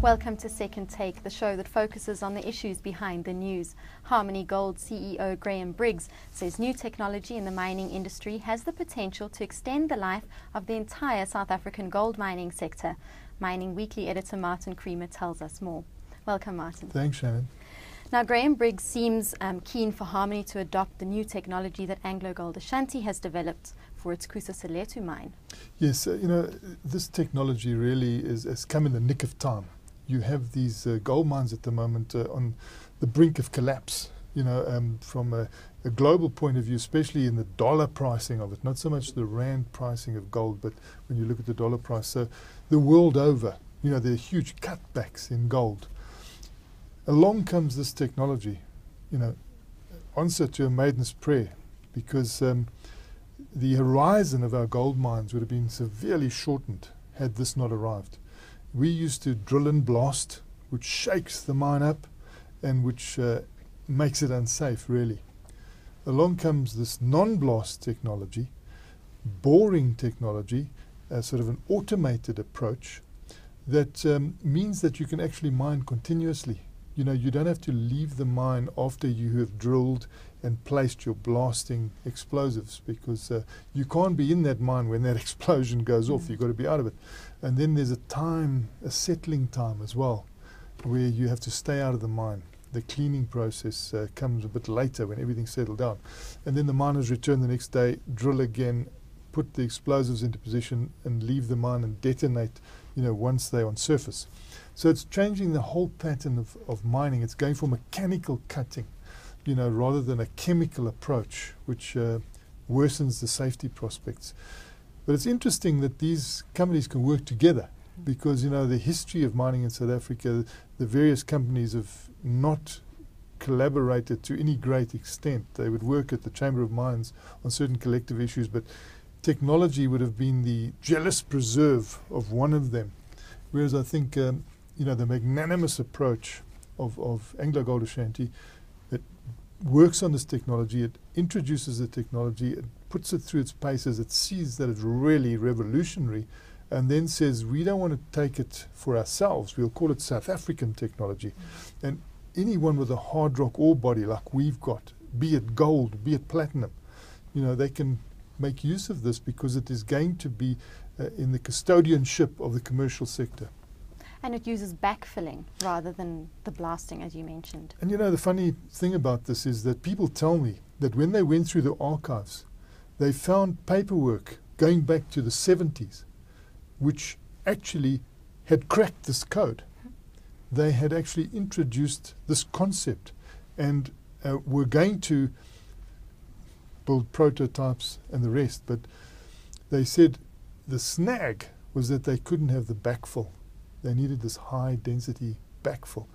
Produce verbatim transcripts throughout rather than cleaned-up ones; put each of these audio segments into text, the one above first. Welcome to Second Take, the show that focuses on the issues behind the news. Harmony Gold C E O Graham Briggs says new technology in the mining industry has the potential to extend the life of the entire South African gold mining sector. Mining Weekly editor Martin Creamer tells us more. Welcome, Martin. Thanks, Shannon. Now, Graham Briggs seems um, keen for Harmony to adopt the new technology that Anglo Gold Ashanti has developed for its Kusasalethu mine. Yes, uh, you know, this technology really is, has come in the nick of time. You have these uh, gold mines at the moment uh, on the brink of collapse, you know, um, from a, a global point of view, especially in the dollar pricing of it, not so much the rand pricing of gold, but when you look at the dollar price. So the world over, you know, there are huge cutbacks in gold. Along comes this technology, you know, answer to a maiden's prayer, because um, the horizon of our gold mines would have been severely shortened had this not arrived. We used to drill and blast, which shakes the mine up and which uh, makes it unsafe, really. Along comes this non-blast technology, boring technology, uh, sort of an automated approach that um, means that you can actually mine continuously. You know, you don't have to leave the mine after you have drilled and placed your blasting explosives, because uh, you can't be in that mine when that explosion goes mm. off. You've got to be out of it. And then there's a time, a settling time as well, where you have to stay out of the mine. The cleaning process uh, comes a bit later when everything's settled down. And then the miners return the next day, drill again, put the explosives into position and leave the mine and detonate, you know, once they're on surface. So it's changing the whole pattern of, of mining. It's going for mechanical cutting, you know, rather than a chemical approach, which uh, worsens the safety prospects. But it's interesting that these companies can work together, because, you know, the history of mining in South Africa, the various companies have not collaborated to any great extent. They would work at the Chamber of Mines on certain collective issues, but technology would have been the jealous preserve of one of them. Whereas I think, um, you know, the magnanimous approach of, of Anglo Gold Ashanti, it works on this technology, it introduces the technology, it puts it through its paces, it sees that it's really revolutionary, and then says, we don't want to take it for ourselves, we'll call it South African technology. Mm-hmm. And anyone with a hard rock ore body like we've got, be it gold, be it platinum, you know, they can make use of this, because it is going to be uh, in the custodianship of the commercial sector. And it uses backfilling rather than the blasting, as you mentioned. And you know, the funny thing about this is that people tell me that when they went through the archives, they found paperwork going back to the seventies, which actually had cracked this code. They had actually introduced this concept and uh, were going to build prototypes and the rest, but they said the snag was that they couldn't have the backfill. They needed this high density backfill.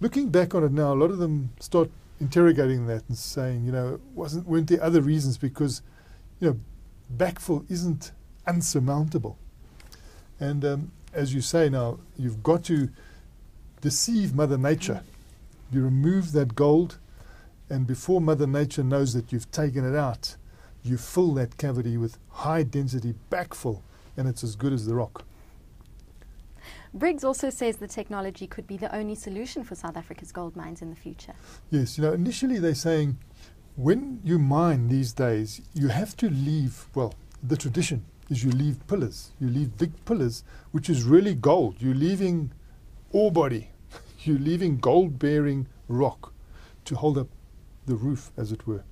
Looking back on it now, a lot of them start interrogating that and saying, you know, wasn't, weren't there other reasons, because, you know, backfill isn't unsurmountable. And um, as you say now, you've got to deceive Mother Nature. You remove that gold, and before Mother Nature knows that you've taken it out, you fill that cavity with high density backfill, and it's as good as the rock. Briggs also says the technology could be the only solution for South Africa's gold mines in the future. Yes, you know, initially they're saying when you mine these days, you have to leave, well, the tradition is you leave pillars, you leave big pillars, which is really gold. You're leaving ore body, you're leaving gold-bearing rock to hold up the roof, as it were,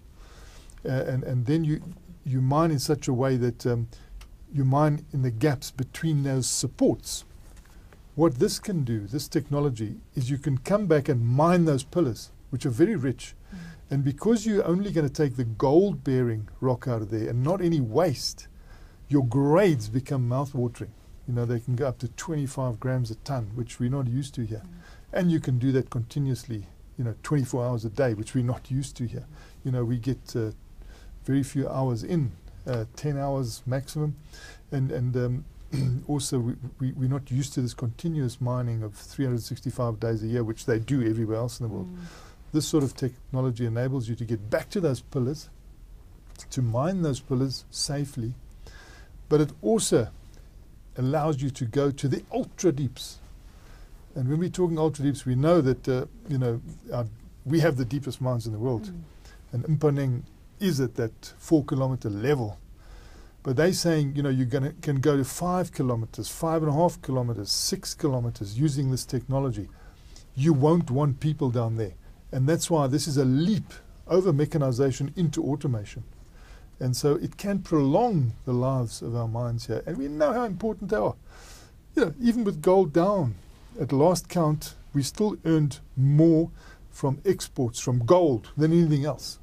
uh, and and then you you mine in such a way that um, you mine in the gaps between those supports. What this can do, this technology, is you can come back and mine those pillars, which are very rich, mm-hmm. and because you're only going to take the gold-bearing rock out of there and not any waste, your grades become mouth-watering. You know, they can go up to twenty-five grams a ton, which we're not used to here, mm-hmm. and you can do that continuously. You know, twenty-four hours a day, which we're not used to here. You know, we get uh, very few hours in, uh, ten hours maximum, and and um, also we, we, we're not used to this continuous mining of three hundred sixty-five days a year, which they do everywhere else in the world. Mm. This sort of technology enables you to get back to those pillars, to mine those pillars safely, but it also allows you to go to the ultra deeps. And when we're talking ultra deeps, we know that uh, you know our, we have the deepest mines in the world, mm. and Mponeng is at that four kilometer level. But they're saying, you know, you're gonna can go to five kilometers, five and a half kilometers, six kilometers using this technology. You won't want people down there, and that's why this is a leap over mechanization into automation. And so it can prolong the lives of our mines here, and we know how important they are. You know, even with gold down, at last count, we still earned more from exports, from gold, than anything else.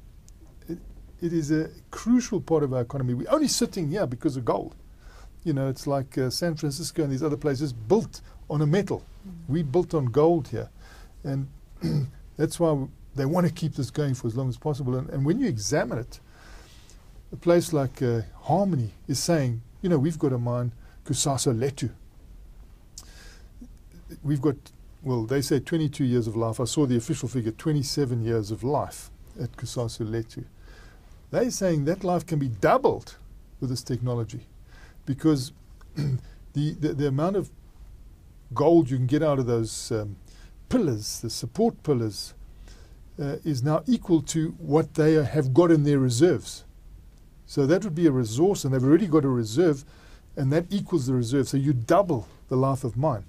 It, it is a crucial part of our economy. We're only sitting here because of gold. You know, it's like uh, San Francisco and these other places built on a metal. Mm. We built on gold here. And that's why w they want to keep this going for as long as possible. And, and when you examine it, a place like uh, Harmony is saying, you know, we've got a mine, Kusasalethu. We've got, well, they say twenty-two years of life. I saw the official figure, twenty-seven years of life at Kusasalethu. They're saying that life can be doubled with this technology, because the, the, the amount of gold you can get out of those um, pillars, the support pillars, uh, is now equal to what they have got in their reserves. So that would be a resource, and they've already got a reserve, and that equals the reserve. So you double the life of mine.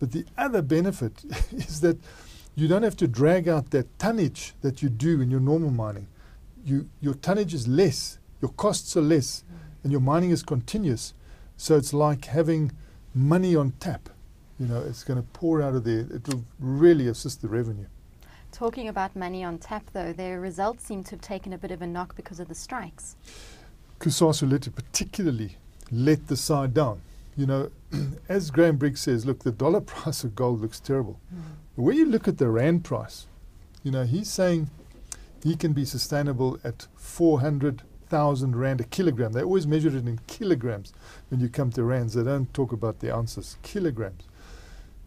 But the other benefit is that you don't have to drag out that tonnage that you do in your normal mining. You, your tonnage is less, your costs are less, and your mining is continuous. So it's like having money on tap. You know, it's going to pour out of there. It will really assist the revenue. Talking about money on tap, though, their results seem to have taken a bit of a knock because of the strikes. Kusasalethu particularly let the side down. You know, as Graham Briggs says, look, the dollar price of gold looks terrible. Mm. But when you look at the rand price, you know, he's saying he can be sustainable at four hundred thousand rand a kilogram. They always measure it in kilograms when you come to rands. They don't talk about the ounces, kilograms.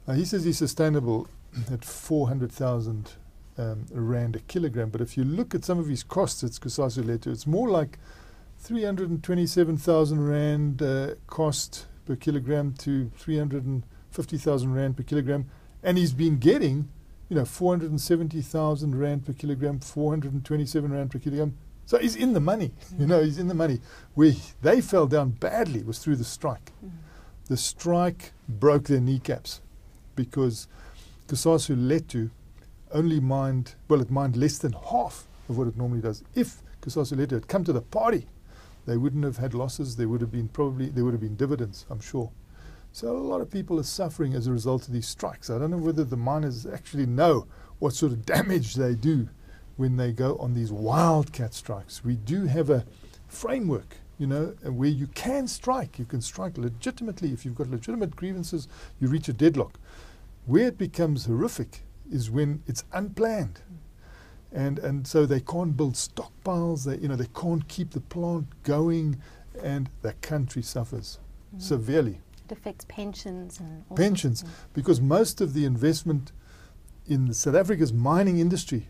Uh, he says he's sustainable at four hundred thousand um, rand a kilogram. But if you look at some of his costs, it's Kusasalethu, it's more like three hundred twenty-seven thousand rand uh, cost per kilogram to three hundred fifty thousand rand per kilogram, and he's been getting, you know, four hundred seventy thousand rand per kilogram, four hundred twenty-seven rand per kilogram. So he's in the money, mm. you know, he's in the money. Where they fell down badly was through the strike. Mm. The strike broke their kneecaps, because Kusasalethu only mined, well, it mined less than half of what it normally does. If Kusasalethu had come to the party, they wouldn't have had losses. There would have been probably there would have been dividends, I'm sure. So a lot of people are suffering as a result of these strikes. I don't know whether the miners actually know what sort of damage they do when they go on these wildcat strikes. We do have a framework, you know, where you can strike. You can strike legitimately. If you've got legitimate grievances, you reach a deadlock. Where it becomes horrific is when it's unplanned. And, and so they can't build stockpiles, they, you know, they can't keep the plant going, and the country suffers mm. severely. It affects pensions. and all Pensions, because most of the investment in South Africa's mining industry,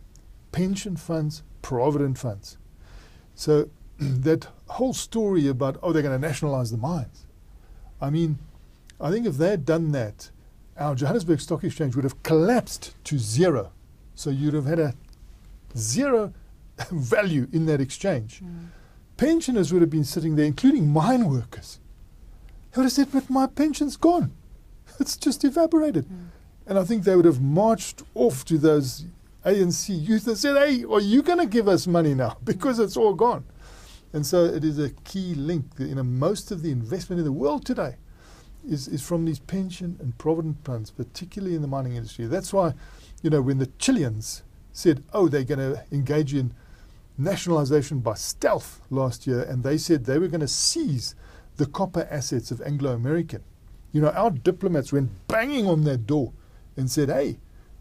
pension funds, provident funds. So that whole story about, oh, they're going to nationalize the mines. I mean, I think if they had done that, our Johannesburg Stock Exchange would have collapsed to zero. So you'd have had a zero value in that exchange. Mm. Pensioners would have been sitting there, including mine workers. They would have said, but my pension's gone. It's just evaporated. Mm. And I think they would have marched off to those A N C youth and said, hey, are you going to give us money now? Because it's all gone. And so it is a key link. That, you know, most of the investment in the world today is, is from these pension and provident funds, particularly in the mining industry. That's why, you know, when the Chileans said, oh, they're going to engage in nationalization by stealth last year, and they said they were going to seize the copper assets of Anglo-American. You know, our diplomats went banging on that door and said, hey,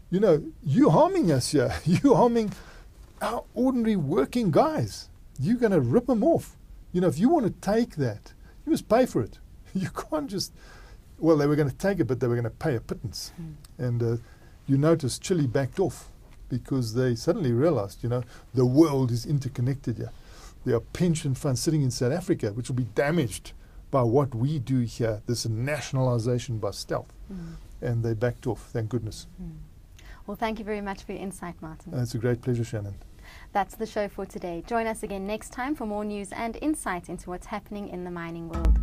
you know, you're harming us here. You're harming our ordinary working guys. You're going to rip them off. You know, if you want to take that, you must pay for it. You can't just, well, they were going to take it, but they were going to pay a pittance. Mm. And uh, you notice Chile backed off, because they suddenly realized, you know, the world is interconnected here. There are pension funds sitting in South Africa which will be damaged by what we do here, this nationalization by stealth. Mm. And they backed off, thank goodness. Mm. Well, thank you very much for your insight, Martin. Uh, it's a great pleasure, Shannon. That's the show for today. Join us again next time for more news and insight into what's happening in the mining world.